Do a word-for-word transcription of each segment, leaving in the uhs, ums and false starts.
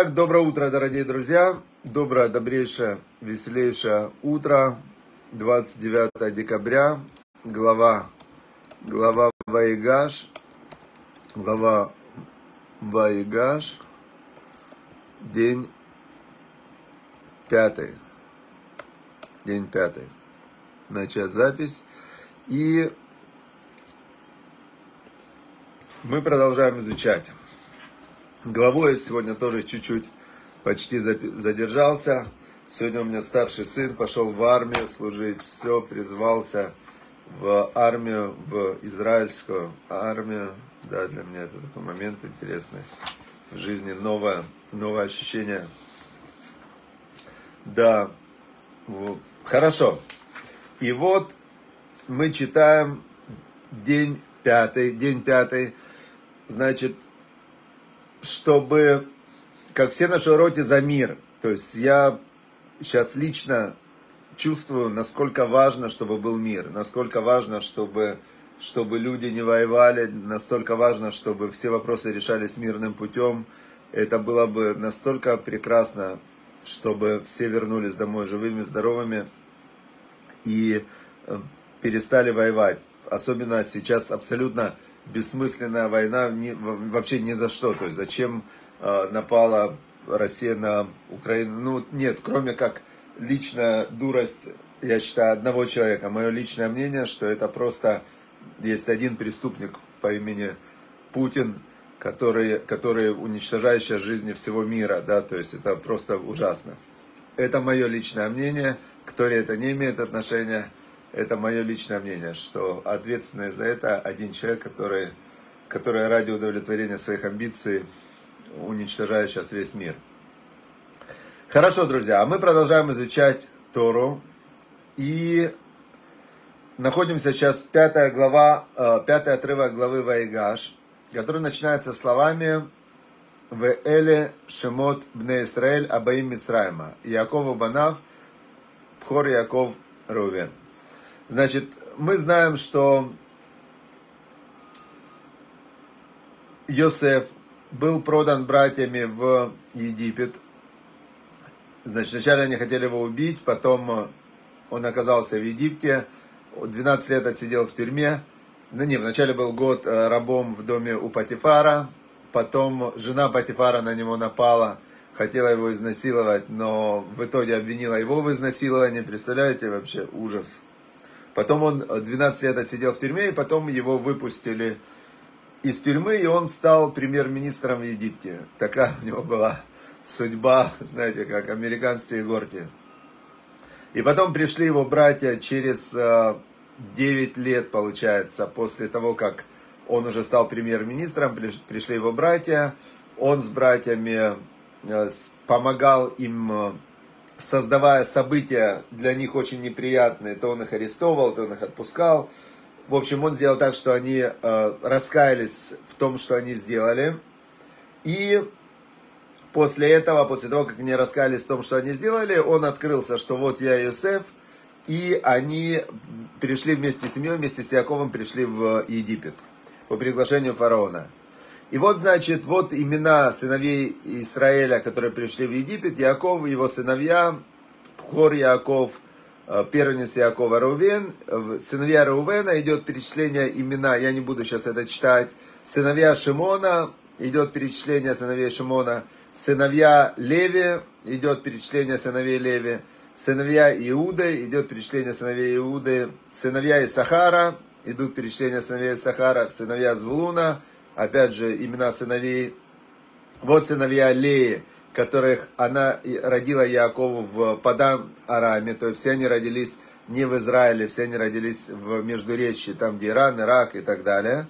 Так, доброе утро, дорогие друзья. Доброе, добрейшее, веселейшее утро. двадцать девятое декабря. Глава. Глава Ваигаш. Глава Ваигаш. День пятый. День пятый. Начать запись. И мы продолжаем изучать. Главой сегодня тоже чуть-чуть почти задержался. Сегодня у меня старший сын пошел в армию служить. Все, призвался в армию, в израильскую армию. Да, для меня это такой момент интересный. В жизни новое, новое ощущение. Да, вот. Хорошо. И вот мы читаем день пятый. День пятый, значит, чтобы, как все наши уроки, за мир. То есть я сейчас лично чувствую, насколько важно, чтобы был мир. Насколько важно, чтобы, чтобы люди не воевали. Настолько важно, чтобы все вопросы решались мирным путем. Это было бы настолько прекрасно, чтобы все вернулись домой живыми, здоровыми и перестали воевать. Особенно сейчас абсолютно бессмысленная война не, вообще ни за что. То есть зачем э, напала Россия на Украину? Ну нет, кроме как личная дурость, я считаю, одного человека. Мое личное мнение, что это просто есть один преступник по имени Путин, который, который уничтожающий жизни всего мира. Да? То есть это просто ужасно. Это мое личное мнение. Кто ли это не имеет отношения? Это мое личное мнение, что ответственный за это один человек, который, который ради удовлетворения своих амбиций уничтожает сейчас весь мир. Хорошо, друзья, а мы продолжаем изучать Тору. И находимся сейчас в пятой главе, пятый отрывок главы Ваигаш, который начинается словами «Веэле шемот бне Исраэль абаим Мицраима, Якову банав, Пхор Яков Рувен». Значит, мы знаем, что Йосеф был продан братьями в Египет. Значит, сначала они хотели его убить, потом он оказался в Египте. двенадцать лет отсидел в тюрьме. Ну, не, вначале был год рабом в доме у Потифара. Потом жена Потифара на него напала, хотела его изнасиловать, но в итоге обвинила его в изнасиловании. Представляете, вообще ужас. Потом он двенадцать лет отсидел в тюрьме, и потом его выпустили из тюрьмы, и он стал премьер-министром в Египте. Такая у него была судьба, знаете, как американские горки. И потом пришли его братья через девять лет, получается, после того, как он уже стал премьер-министром, пришли его братья. Он с братьями помогал им, создавая события для них очень неприятные. То он их арестовывал, то он их отпускал. В общем, он сделал так, что они э, раскаялись в том, что они сделали. И после этого, после того, как они раскаялись в том, что они сделали, он открылся, что вот я Йосеф. И они перешли вместе с семьей, вместе с Яковом пришли в Египет по приглашению фараона. И вот, значит, вот имена сыновей Израиля, которые пришли в Египет. Яков, его сыновья, Пхор Яков, первенец Якова Рувен. Сыновья Рувена, идет перечисление имена, я не буду сейчас это читать. Сыновья Шимона, идет перечисление сыновей Шимона. Сыновья Леви, идет перечисление сыновей Леви. Сыновья Иуды, идет перечисление сыновей Иуды. Сыновья Исахара, идут перечисления сыновей Исахара. Сыновья Звулуна. Опять же, имена сыновей. Вот сыновья Леи, которых она родила Яакову в Падан-Араме. То есть все они родились не в Израиле, все они родились в Междуречии, там где Иран, Ирак и так далее.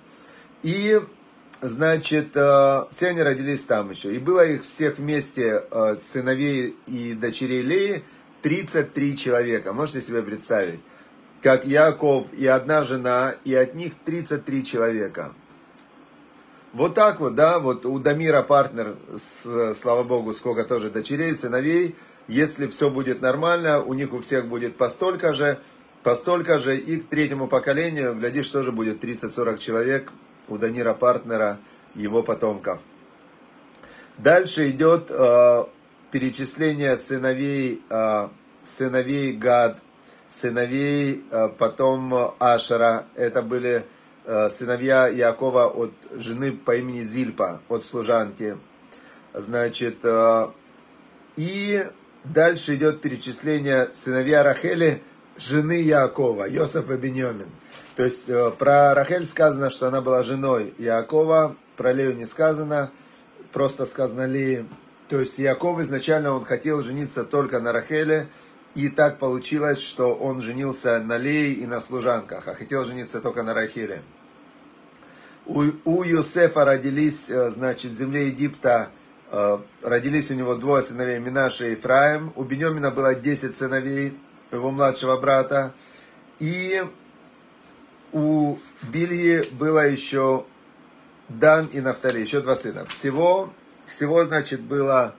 И, значит, все они родились там еще. И было их всех вместе, сыновей и дочерей Леи, тридцать три человека. Можете себе представить, как Яаков и одна жена, и от них тридцать три человека. Вот так вот, да, вот у Дамира партнер, с, слава богу, сколько тоже дочерей, сыновей. Если все будет нормально, у них у всех будет по столько же, по столько же. И к третьему поколению, глядишь, тоже будет тридцать-сорок человек у Дамира партнера, его потомков. Дальше идет э, перечисление сыновей, э, сыновей Гад, сыновей э, потом Ашера. Это были э, сыновья Якова от жены по имени Зильпа, от служанки. Значит, э, и дальше идет перечисление сыновья Рахели, жены Якова, Йосеф и Беньямин. То есть э, про Рахель сказано, что она была женой Якова, про Лею не сказано. Просто сказано Леи. То есть Яков изначально он хотел жениться только на Рахеле. И так получилось, что он женился на Лее и на служанках. А хотел жениться только на Рахеле. У, у Йосефа родились, значит, в земле Египта, родились у него двое сыновей, Минаше и Ефраим. У Беньямина было десять сыновей, его младшего брата. И у Бильи было еще Дан и Нафтали, еще два сына. Всего, всего, значит, было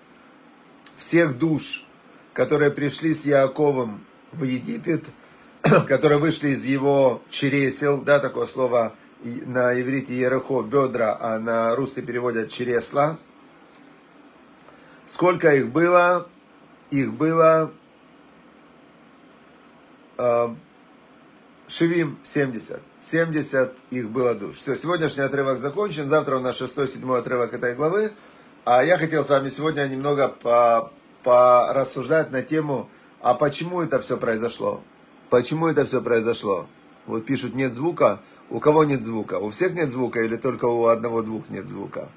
всех душ, которые пришли с Яаковым в Египет, которые вышли из его чересел, да, такое слово на иврите ерехо, бедра, а на русский переводят чересла. Сколько их было? Их было э, Шивим, семьдесят. семьдесят их было душ. Все, сегодняшний отрывок закончен. Завтра у нас шестой-седьмой отрывок этой главы. А я хотел с вами сегодня немного по, порассуждать на тему, а почему это все произошло? Почему это все произошло? Вот пишут, нет звука. У кого нет звука? У всех нет звука или только у одного-двух нет звука?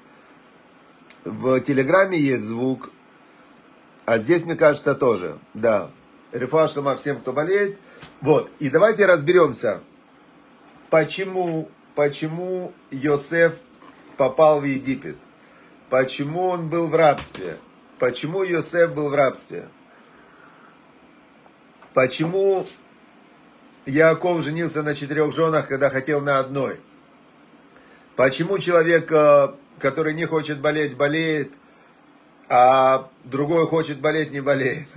В Телеграме есть звук, а здесь, мне кажется, тоже. Да. Рифуа Шлема всем, кто болеет. Вот, и давайте разберемся, почему, почему Йосеф попал в Египет, почему он был в рабстве, почему Йосеф был в рабстве, почему Яаков женился на четырех женах, когда хотел на одной, почему человек, который не хочет болеть, болеет, а другой хочет болеть, не болеет.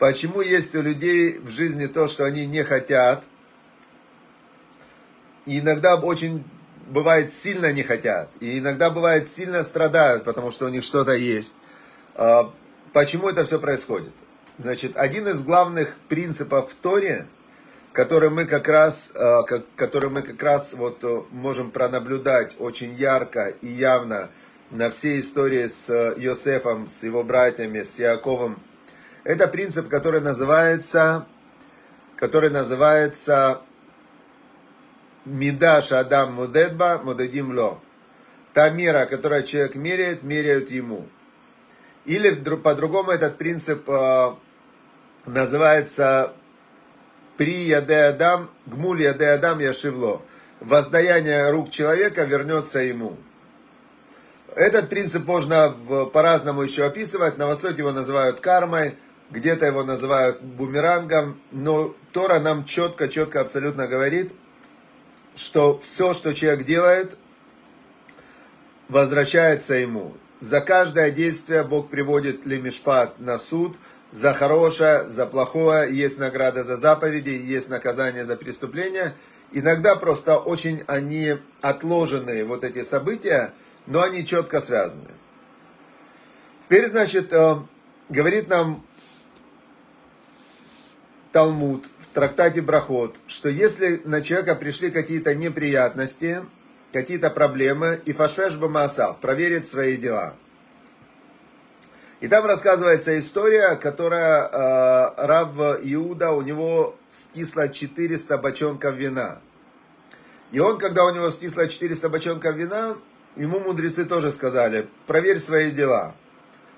Почему есть у людей в жизни то, что они не хотят? И иногда очень бывает сильно не хотят. И иногда бывает сильно страдают, потому что у них что-то есть. Почему это все происходит? Значит, один из главных принципов в Торе, который мы как раз, который мы как раз вот можем пронаблюдать очень ярко и явно на всей истории с Йосефом, с его братьями, с Яаковом, это принцип, который называется, который называется «Мидаш Адам Мудедба Мудедим Ло». Та мера, которую человек меряет, меряют ему. Или по-другому этот принцип э, называется «При яде Адам, гмуль яде Адам яшивло». Воздаяние рук человека вернется ему. Этот принцип можно в, по-разному еще описывать. На Востоке его называют кармой. Где-то его называют бумерангом, но Тора нам четко-четко абсолютно говорит, что все, что человек делает, возвращается ему. За каждое действие Бог приводит лемишпат на суд, за хорошее, за плохое, есть награда за заповеди, есть наказание за преступление. Иногда просто очень они отложены, вот эти события, но они четко связаны. Теперь, значит, говорит нам Талмуд в трактате Брахот, что если на человека пришли какие-то неприятности, какие-то проблемы, и фашфеш бамаасав, проверит свои дела. И там рассказывается история, которая э, рав Иуда, у него стисло четыреста бочонков вина. И он, когда у него стисло четыреста бочонков вина, ему мудрецы тоже сказали, проверь свои дела.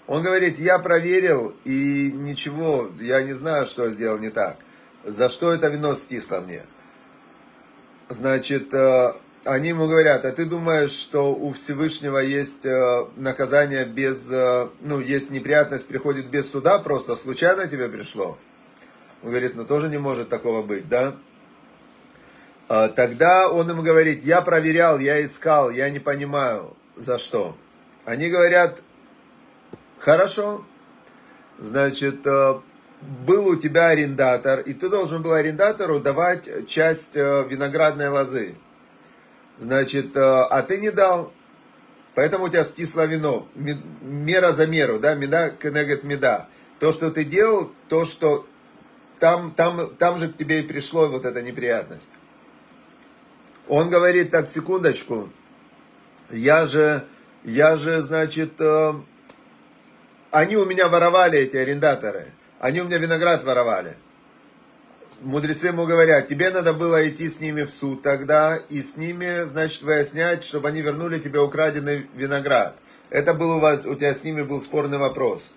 Он говорит, я проверил, и ничего, я не знаю, что я сделал не так. За что это вино стисло мне? Значит, они ему говорят, а ты думаешь, что у Всевышнего есть наказание без... Ну, есть неприятность, приходит без суда, просто случайно тебе пришло? Он говорит, ну тоже не может такого быть, да? Тогда он ему говорит, я проверял, я искал, я не понимаю, за что. Они говорят... Хорошо, значит, был у тебя арендатор, и ты должен был арендатору давать часть виноградной лозы. Значит, а ты не дал. Поэтому у тебя стисло вино. Мера за меру, да, меда кенегет меда. То, что ты делал, то, что там, там, там же к тебе и пришло вот эта неприятность. Он говорит, так, секундочку, я же, я же, значит, э, они у меня воровали, эти арендаторы, они у меня виноград воровали. Мудрецы ему говорят, тебе надо было идти с ними в суд тогда и с ними, значит, выяснять, чтобы они вернули тебе украденный виноград. Это был у вас, у тебя с ними был спорный вопрос.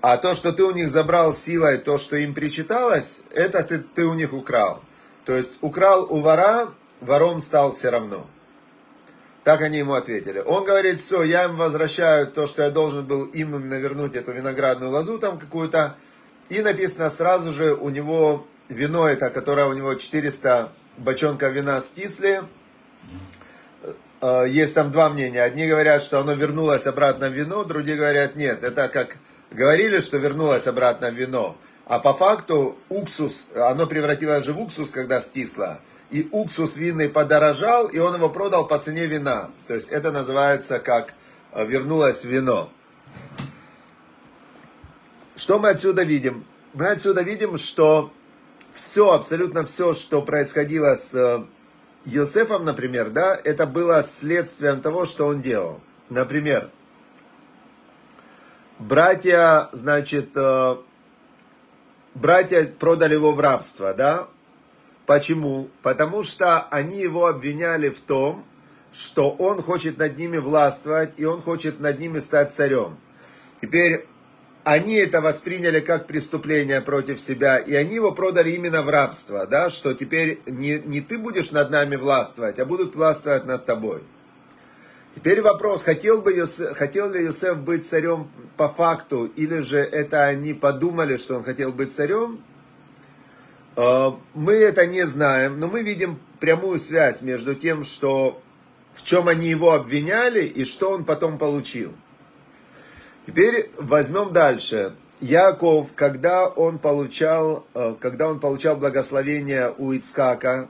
А то, что ты у них забрал силой, то, что им причиталось, это ты, ты у них украл. То есть украл у вора, вором стал все равно. Так они ему ответили. Он говорит, все, я им возвращаю то, что я должен был им именно вернуть, эту виноградную лозу там какую-то. И написано сразу же у него вино это, которое у него четыреста бочонка вина стисли. Есть там два мнения. Одни говорят, что оно вернулось обратно в вино, другие говорят, нет, это как... Говорили, что вернулось обратно в вино, а по факту уксус, оно превратилось же в уксус, когда стисло, и уксус винный подорожал, и он его продал по цене вина. То есть это называется как вернулось вино. Что мы отсюда видим? Мы отсюда видим, что все, абсолютно все, что происходило с Йосефом, например, да, это было следствием того, что он делал. Например, Братья, значит, э, братья продали его в рабство, да? Почему? Потому что они его обвиняли в том, что он хочет над ними властвовать, и он хочет над ними стать царем. Теперь они это восприняли как преступление против себя, и они его продали именно в рабство, да? Что теперь не, не ты будешь над нами властвовать, а будут властвовать над тобой. Теперь вопрос, хотел, бы Йосеф, хотел ли Йосеф быть царем по факту, или же это они подумали, что он хотел быть царем? Мы это не знаем, но мы видим прямую связь между тем, что, в чем они его обвиняли и что он потом получил. Теперь возьмем дальше. Яков, когда он получал, когда он получал благословение у Ицхака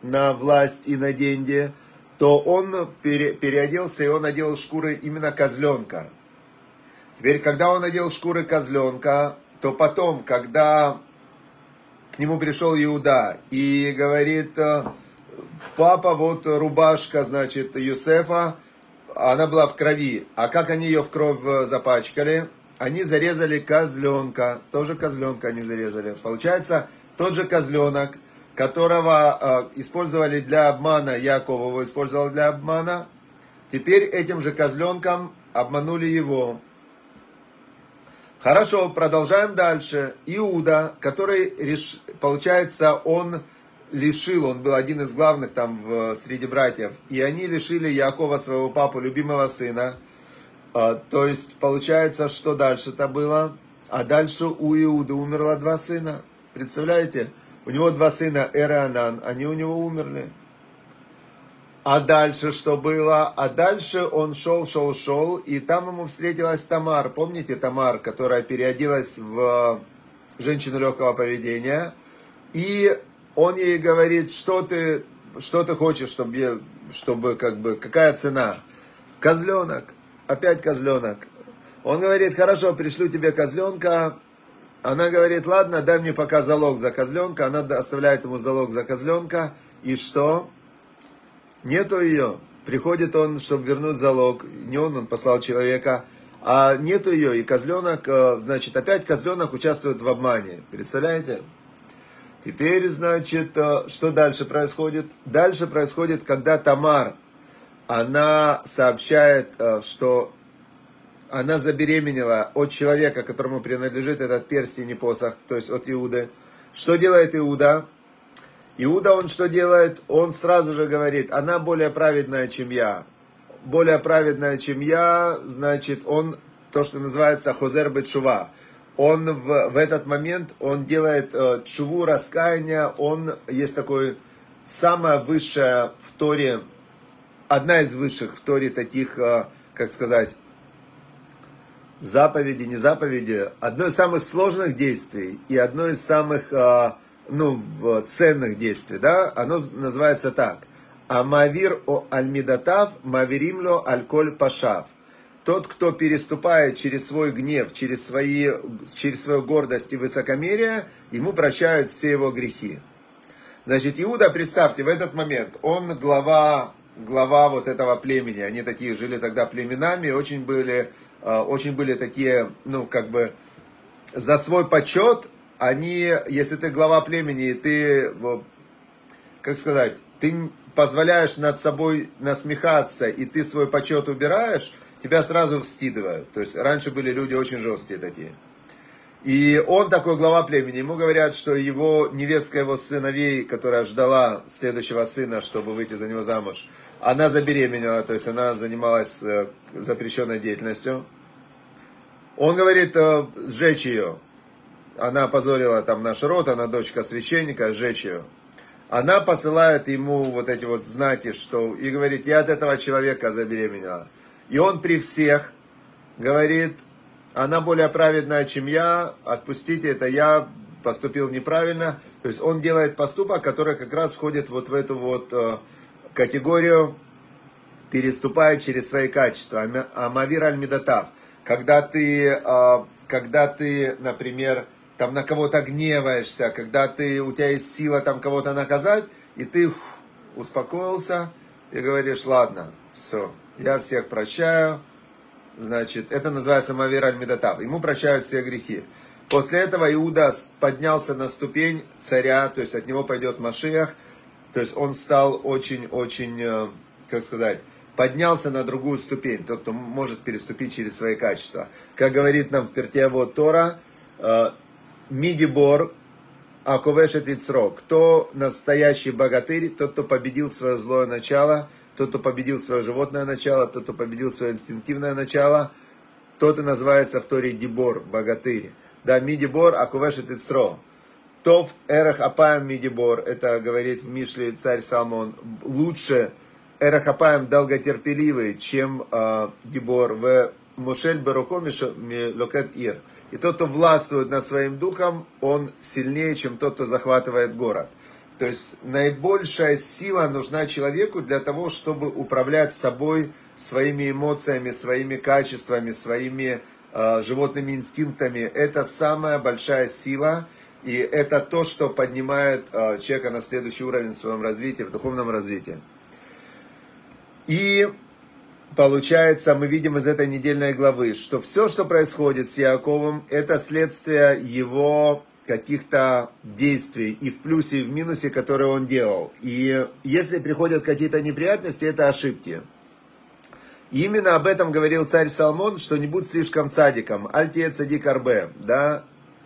на власть и на деньги, то он пере, переоделся, и он надел шкуры именно козленка. Теперь, когда он надел шкуры козленка, то потом, когда к нему пришел Иуда и говорит, папа, вот рубашка, значит, Йосефа, она была в крови. А как они ее в кровь запачкали? Они зарезали козленка, тоже козленка они зарезали. Получается, тот же козленок, которого э, использовали для обмана, Яков его использовал для обмана, теперь этим же козленком обманули его. Хорошо, продолжаем дальше. Иуда, который, реш... получается, он лишил, он был один из главных там в, среди братьев, и они лишили Якова, своего папу, любимого сына. Э, то есть, получается, что дальше-то было? А дальше у Иуды умерло два сына. Представляете? У него два сына, Эр и Анан, они у него умерли. А дальше что было? А дальше он шел, шел, шел, и там ему встретилась Тамар. Помните Тамар, которая переоделась в женщину легкого поведения? И он ей говорит, что ты, что ты хочешь, чтобы, чтобы как бы, какая цена? Козленок, опять козленок. Он говорит, хорошо, пришлю тебе козленка. Она говорит, ладно, дай мне пока залог за козленка. Она оставляет ему залог за козленка. И что? Нету ее. Приходит он, чтобы вернуть залог. Не он, он послал человека. А нету ее. И козленок, значит, опять козленок участвует в обмане. Представляете? Теперь, значит, что дальше происходит? Дальше происходит, когда Тамар, она сообщает, что... Она забеременела от человека, которому принадлежит этот перстень и посох, то есть от Иуды. Что делает Иуда? Иуда, он что делает? Он сразу же говорит, она более праведная, чем я. Более праведная, чем я, значит, он, то, что называется хозер бетшува. Он в, в этот момент, он делает э, тшуву, раскаяние, он, есть такой, самая высшая в Торе, одна из высших в Торе таких, э, как сказать, заповеди, не заповеди, одно из самых сложных действий и одно из самых, ну, ценных действий, да, оно называется так. А мавир о аль-мидатав, мавиримло аль-коль пашав. Тот, кто переступает через свой гнев, через, свои, через свою гордость и высокомерие, ему прощают все его грехи. Значит, Иуда, представьте, в этот момент, он глава, глава вот этого племени. Они такие жили тогда племенами, очень были, очень были такие, ну, как бы, за свой почет. Они, если ты глава племени, ты, как сказать, ты позволяешь над собой насмехаться, и ты свой почет убираешь, тебя сразу вскидывают. То есть раньше были люди очень жесткие такие. И он такой глава племени. Ему говорят, что его невестка его сыновей, которая ждала следующего сына, чтобы выйти за него замуж, она забеременела, то есть она занималась запрещенной деятельностью. Он говорит, сжечь ее. Она опозорила там наш род, она дочка священника, сжечь ее. Она посылает ему вот эти вот знаки, что и говорит, я от этого человека забеременела. И он при всех говорит, она более праведная, чем я, отпустите это, я поступил неправильно. То есть он делает поступок, который как раз входит вот в эту вот категорию, переступая через свои качества. Амавир аль-мидатав. Когда ты, когда ты, например, там на кого-то гневаешься, когда ты, у тебя есть сила там кого-то наказать, и ты ух, успокоился и говоришь, ладно, все. Я всех прощаю. Значит, это называется мавир аль-мидатав. Ему прощают все грехи. После этого Иуда поднялся на ступень царя, то есть от него пойдет Машиах. То есть он стал очень-очень, как сказать, поднялся на другую ступень. Тот, кто может переступить через свои качества. Как говорит нам в перке вот Тора, мидибор аковешет ицро. Кто настоящий богатырь, тот, кто победил свое злое начало, тот, кто победил свое животное начало, тот, кто победил свое инстинктивное начало, тот и называется в Торе дибор, богатырь. Да, мидибор, акувешет ицро. Тов эрах апаем мидибор, это говорит в Мишле царь Соломон, лучше эрах апаем долготерпеливый, чем э, дибор в мушель беруком локет ир. И тот, кто властвует над своим духом, он сильнее, чем тот, кто захватывает город. То есть наибольшая сила нужна человеку для того, чтобы управлять собой, своими эмоциями, своими качествами, своими э, животными инстинктами. Это самая большая сила, и это то, что поднимает э, человека на следующий уровень в своем развитии, в духовном развитии. И получается, мы видим из этой недельной главы, что все, что происходит с Яаковом, это следствие его каких-то действий и в плюсе, и в минусе, которые он делал. И если приходят какие-то неприятности, это ошибки. И именно об этом говорил царь Соломон, что не будь слишком цадиком. Альтие цадик арбе, да,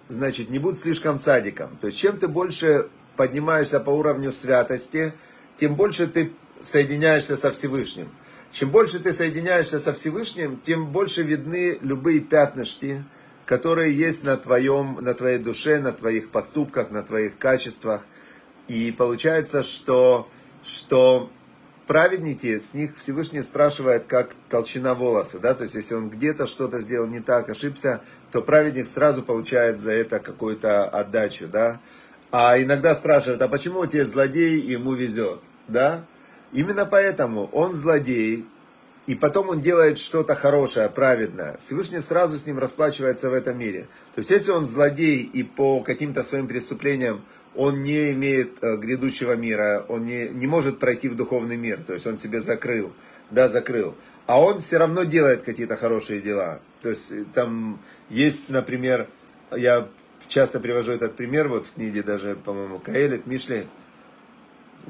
значит, не будь слишком цадиком. То есть, чем ты больше поднимаешься по уровню святости, тем больше ты соединяешься со Всевышним. Чем больше ты соединяешься со Всевышним, тем больше видны любые пятнышки, которые есть на, твоем, на твоей душе, на твоих поступках, на твоих качествах. И получается, что, что праведники, с них Всевышний спрашивает, как толщина волоса. Да? То есть, если он где-то что-то сделал не так, ошибся, то праведник сразу получает за это какую-то отдачу. Да? А иногда спрашивают, а почему у тебя злодей, ему везет? Да? Именно поэтому он злодей. И потом он делает что-то хорошее, праведное. Всевышний сразу с ним расплачивается в этом мире. То есть, если он злодей и по каким-то своим преступлениям он не имеет грядущего мира, он не, не может пройти в духовный мир, то есть он себе закрыл, да, закрыл. А он все равно делает какие-то хорошие дела. То есть, там есть, например, я часто привожу этот пример, вот в книге даже, по-моему, Каэлит, Мишли,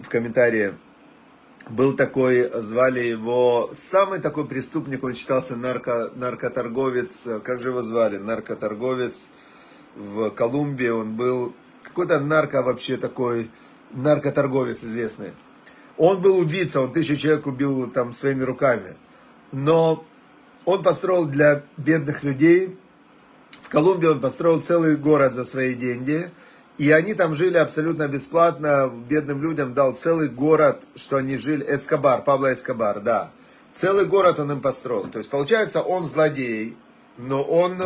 в комментарии. Был такой, звали его, самый такой преступник, он считался нарко, наркоторговец, как же его звали, наркоторговец в Колумбии, он был, какой-то нарко вообще такой, наркоторговец известный. Он был убийца, он тысячу человек убил там своими руками, но он построил для бедных людей, в Колумбии он построил целый город за свои деньги. И они там жили абсолютно бесплатно, бедным людям дал целый город, что они жили, Эскобар, Пабло Эскобар, да. Целый город он им построил. То есть, получается, он злодей, Но он,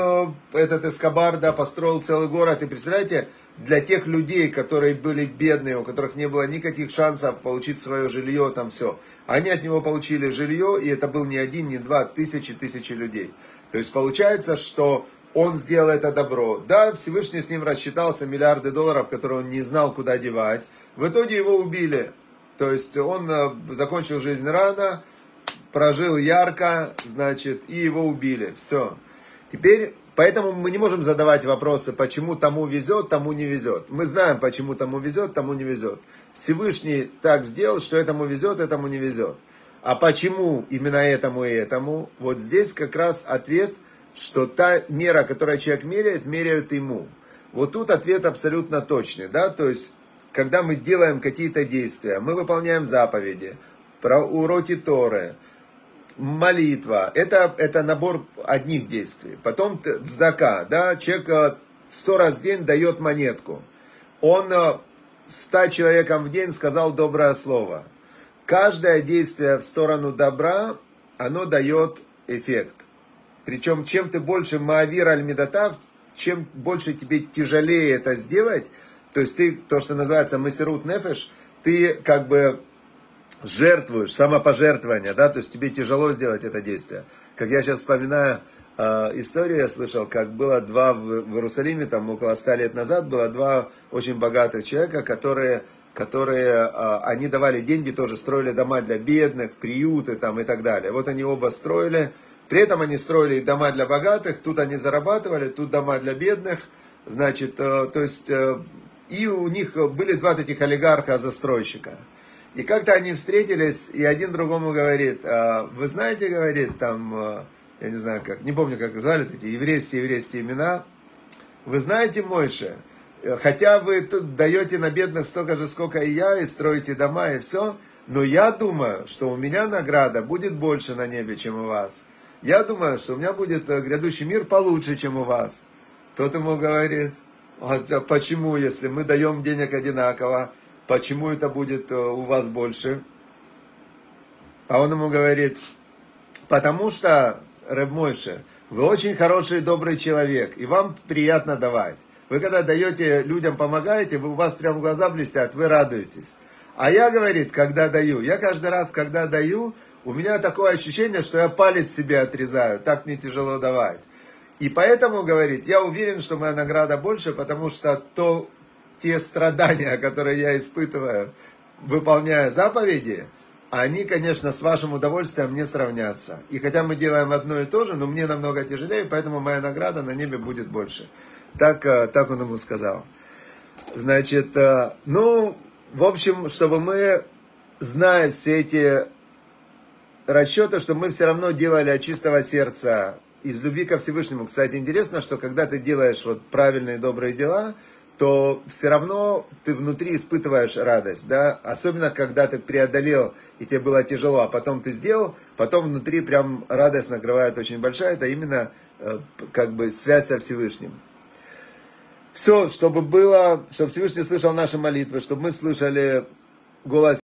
этот Эскобар, да, построил целый город. И представляете, для тех людей, которые были бедные, у которых не было никаких шансов получить свое жилье, там все. Они от него получили жилье, и это был не один, не два, тысячи, тысячи людей. То есть получается, что он сделал это добро. Да, Всевышний с ним рассчитался, миллиарды долларов, которые он не знал, куда девать. В итоге его убили. То есть он закончил жизнь рано, прожил ярко, значит, и его убили. Все. Теперь, поэтому мы не можем задавать вопросы, почему тому везет, тому не везет. Мы знаем, почему тому везет, тому не везет. Всевышний так сделал, что этому везет, этому не везет. А почему именно этому и этому? Вот здесь как раз ответ, что та мера, которую человек меряет, меряют ему. Вот тут ответ абсолютно точный, да, то есть, когда мы делаем какие-то действия, мы выполняем заповеди, уроки Торы, молитва, это, это набор одних действий. Потом цдака, да, человек сто раз в день дает монетку. Он ста человекам в день сказал доброе слово. Каждое действие в сторону добра, оно дает эффект. Причем, чем ты больше маавир аль-медатав, чем больше тебе тяжелее это сделать, то есть ты, то, что называется масирут нефеш, ты как бы жертвуешь, самопожертвование, да, то есть тебе тяжело сделать это действие. Как я сейчас вспоминаю э, историю, я слышал, как было два в, в Иерусалиме, там около ста лет назад, было два очень богатых человека, которые, которые э, они давали деньги, тоже строили дома для бедных, приюты там и так далее. Вот они оба строили, при этом они строили дома для богатых, тут они зарабатывали, тут дома для бедных, значит, э, то есть, э, и у них были два таких олигарха-застройщика. И как-то они встретились, и один другому говорит, вы знаете, говорит, там, я не знаю как, не помню, как звали эти еврейские, еврейские имена, вы знаете, Мойше, хотя вы тут даете на бедных столько же, сколько и я, и строите дома, и все, но я думаю, что у меня награда будет больше на небе, чем у вас. Я думаю, что у меня будет грядущий мир получше, чем у вас. Тот ему говорит, а почему, если мы даем денег одинаково? Почему это будет у вас больше? А он ему говорит, потому что, Реб Мойше, вы очень хороший и добрый человек, и вам приятно давать. Вы когда даете, людям помогаете, вы, у вас прям глаза блестят, вы радуетесь. А я, говорит, когда даю, я каждый раз, когда даю, у меня такое ощущение, что я палец себе отрезаю, так мне тяжело давать. И поэтому, говорит, я уверен, что моя награда больше, потому что то... те страдания, которые я испытываю, выполняя заповеди, они, конечно, с вашим удовольствием не сравнятся. И хотя мы делаем одно и то же, но мне намного тяжелее, поэтому моя награда на небе будет больше. Так, так он ему сказал. Значит, ну, в общем, чтобы мы, зная все эти расчеты, что мы все равно делали от чистого сердца, из любви ко Всевышнему. Кстати, интересно, что когда ты делаешь вот правильные добрые дела, то все равно ты внутри испытываешь радость, да, особенно когда ты преодолел, и тебе было тяжело, а потом ты сделал, потом внутри прям радость накрывает очень большая, это именно как бы связь со Всевышним. Все, чтобы было, чтобы Всевышний слышал наши молитвы, чтобы мы слышали голос